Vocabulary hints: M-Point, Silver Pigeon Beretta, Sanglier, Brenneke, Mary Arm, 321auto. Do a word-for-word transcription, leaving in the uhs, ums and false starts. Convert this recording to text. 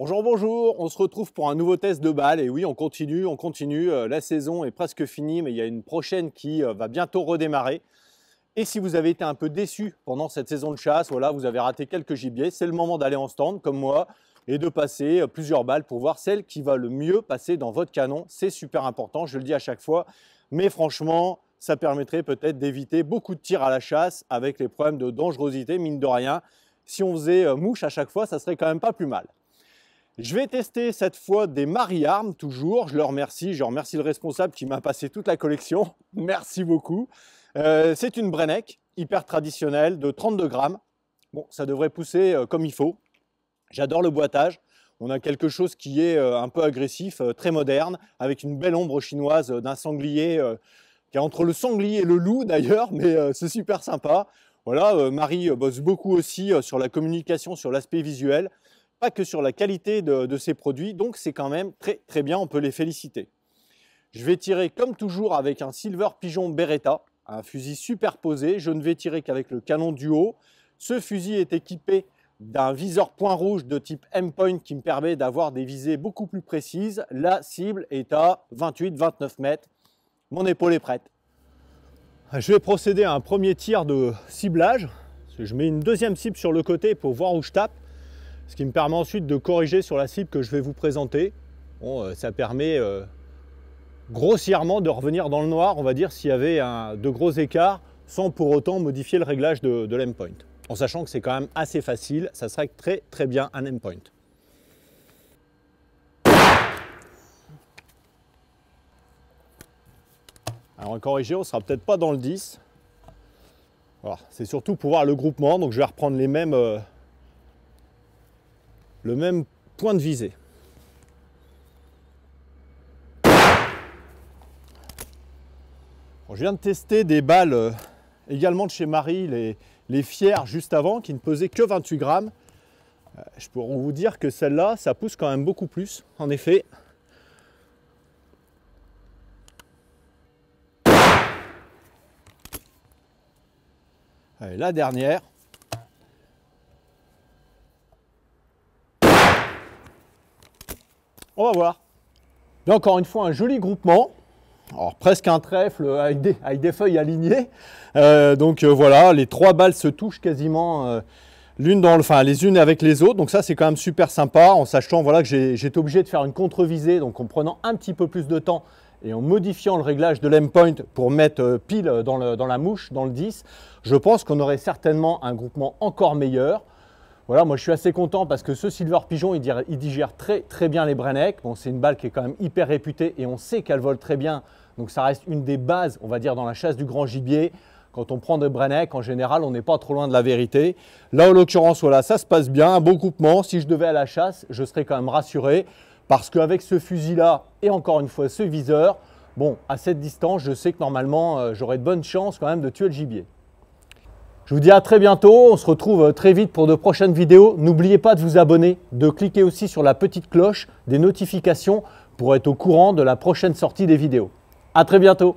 Bonjour, bonjour, on se retrouve pour un nouveau test de balle et oui, on continue, on continue, la saison est presque finie mais il y a une prochaine qui va bientôt redémarrer. Et si vous avez été un peu déçu pendant cette saison de chasse, voilà, vous avez raté quelques gibiers, c'est le moment d'aller en stand comme moi et de passer plusieurs balles pour voir celle qui va le mieux passer dans votre canon. C'est super important, je le dis à chaque fois, mais franchement, ça permettrait peut-être d'éviter beaucoup de tirs à la chasse avec les problèmes de dangerosité, mine de rien. Si on faisait mouche à chaque fois, ça serait quand même pas plus mal. Je vais tester cette fois des Mary Arm, toujours, je le remercie, je remercie le responsable qui m'a passé toute la collection, merci beaucoup. Euh, c'est une Brenneke, hyper traditionnelle, de trente-deux grammes, bon, ça devrait pousser comme il faut, j'adore le boitage, on a quelque chose qui est un peu agressif, très moderne, avec une belle ombre chinoise d'un sanglier, euh, qui est entre le sanglier et le loup d'ailleurs, mais euh, c'est super sympa. Voilà, euh, Mary bosse beaucoup aussi euh, sur la communication, sur l'aspect visuel, pas que sur la qualité de, de ses produits, donc c'est quand même très très bien, on peut les féliciter. Je vais tirer comme toujours avec un Silver Pigeon Beretta, un fusil superposé, je ne vais tirer qu'avec le canon du haut. Ce fusil est équipé d'un viseur point rouge de type M-Point qui me permet d'avoir des visées beaucoup plus précises. La cible est à vingt-huit à vingt-neuf mètres, mon épaule est prête. Je vais procéder à un premier tir de ciblage, je mets une deuxième cible sur le côté pour voir où je tape. Ce qui me permet ensuite de corriger sur la cible que je vais vous présenter. Bon, euh, ça permet euh, grossièrement de revenir dans le noir, on va dire, s'il y avait un, de gros écarts, sans pour autant modifier le réglage de, de l'M-Point. En sachant que c'est quand même assez facile, ça serait très très bien un M-Point. Alors en corrigé, on ne sera peut-être pas dans le dix. Voilà, c'est surtout pour voir le groupement, donc je vais reprendre les mêmes... Euh, le même point de visée. Bon, je viens de tester des balles euh, également de chez Mary, les, les fières juste avant, qui ne pesaient que vingt-huit grammes. Euh, je pourrais vous dire que celle-là, ça pousse quand même beaucoup plus, en effet. Allez, la dernière. On va voir. Et encore une fois, un joli groupement. Alors, presque un trèfle avec des, avec des feuilles alignées. Euh, donc euh, voilà, les trois balles se touchent quasiment euh, l'une dans le, enfin, les unes avec les autres. Donc ça, c'est quand même super sympa en sachant voilà, que j'ai été obligé de faire une contre-visée. Donc en prenant un petit peu plus de temps et en modifiant le réglage de l'M-Point pour mettre euh, pile dans, le, dans la mouche, dans le dix, je pense qu'on aurait certainement un groupement encore meilleur. Voilà, moi je suis assez content parce que ce Silver Pigeon, il digère, il digère très très bien les Brenneke. Bon, c'est une balle qui est quand même hyper réputée et on sait qu'elle vole très bien. Donc ça reste une des bases, on va dire, dans la chasse du grand gibier. Quand on prend des Brenneke, en général, on n'est pas trop loin de la vérité. Là, en l'occurrence, voilà, ça se passe bien, un beau groupement. Si je devais à la chasse, je serais quand même rassuré parce qu'avec ce fusil-là et encore une fois ce viseur, bon, à cette distance, je sais que normalement, euh, j'aurais de bonnes chances quand même de tuer le gibier. Je vous dis à très bientôt, on se retrouve très vite pour de prochaines vidéos. N'oubliez pas de vous abonner, de cliquer aussi sur la petite cloche des notifications pour être au courant de la prochaine sortie des vidéos. À très bientôt.